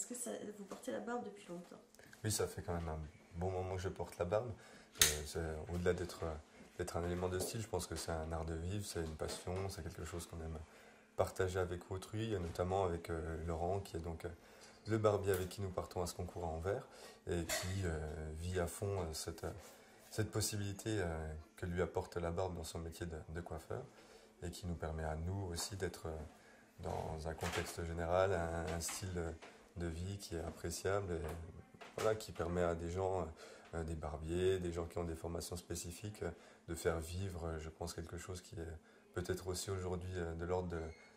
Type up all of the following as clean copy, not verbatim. Est-ce que ça, vous portez la barbe depuis longtemps? Oui, ça fait quand même un bon moment que je porte la barbe. Au-delà d'être un élément de style, je pense que c'est un art de vivre, c'est une passion, c'est quelque chose qu'on aime partager avec autrui, notamment avec Laurent, qui est donc le barbier avec qui nous partons à ce concours à Anvers, et qui vit à fond cette possibilité que lui apporte la barbe dans son métier de coiffeur, et qui nous permet à nous aussi d'être dans un contexte général, un style de vie qui est appréciable, et, voilà, qui permet à des gens, des barbiers, des gens qui ont des formations spécifiques, de faire vivre, je pense, quelque chose qui est peut-être aussi aujourd'hui de l'ordre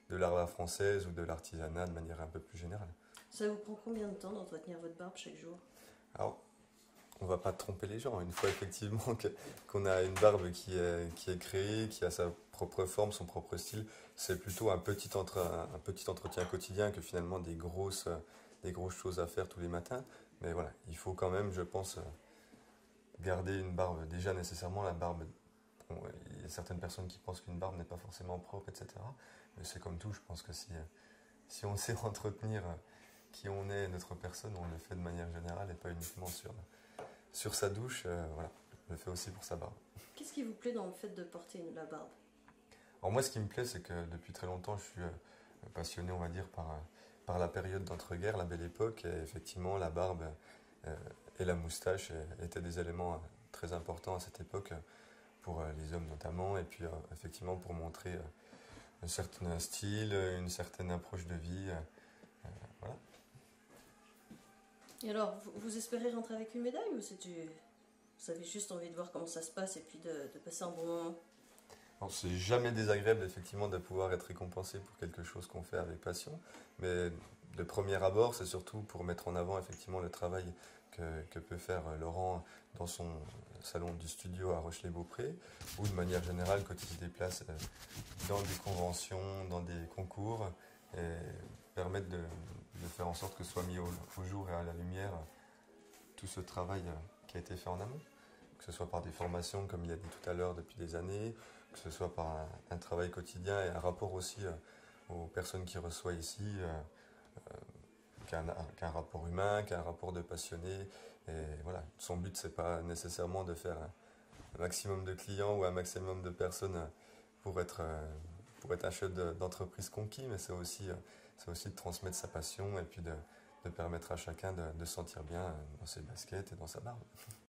de l'art à la française ou de l'artisanat de manière un peu plus générale. Ça vous prend combien de temps d'entretenir votre barbe chaque jour? Alors, on ne va pas tromper les gens. Une fois effectivement qu'on a une barbe qui est créée, qui a sa propre forme, son propre style, c'est plutôt un petit entretien quotidien que finalement des grosses choses à faire tous les matins. Mais voilà, il faut quand même, je pense, garder une barbe. Déjà nécessairement la barbe, bon, il y a certaines personnes qui pensent qu'une barbe n'est pas forcément propre, etc. Mais c'est comme tout, je pense que si on sait entretenir qui on est, notre personne, on le fait de manière générale et pas uniquement sur sa douche, voilà, je le fais aussi pour sa barbe. Qu'est-ce qui vous plaît dans le fait de porter la barbe? Alors moi, ce qui me plaît, c'est que depuis très longtemps, je suis passionné, on va dire, par la période d'entre-guerres, la belle époque, et effectivement, la barbe et la moustache étaient des éléments très importants à cette époque, pour les hommes notamment, et puis effectivement pour montrer un certain style, une certaine approche de vie, voilà. Et alors, vous espérez rentrer avec une médaille ou vous avez juste envie de voir comment ça se passe et puis de passer un bon moment? C'est jamais désagréable effectivement de pouvoir être récompensé pour quelque chose qu'on fait avec passion, mais de premier abord, c'est surtout pour mettre en avant effectivement le travail que peut faire Laurent dans son salon du studio à Rochelet-Beaupré, ou de manière générale quand il se déplace dans des conventions, dans des concours, et permettre de faire en sorte que soit mis au jour et à la lumière tout ce travail qui a été fait en amont, que ce soit par des formations comme il a dit tout à l'heure depuis des années, que ce soit par un travail quotidien et un rapport aussi aux personnes qui reçoivent ici, qu'un rapport humain, qu'un rapport de passionné. Et voilà, son but c'est pas nécessairement de faire un maximum de clients ou un maximum de personnes pour être un chef d'entreprise conquis, mais c'est aussi de transmettre sa passion et puis de permettre à chacun de se sentir bien dans ses baskets et dans sa barbe.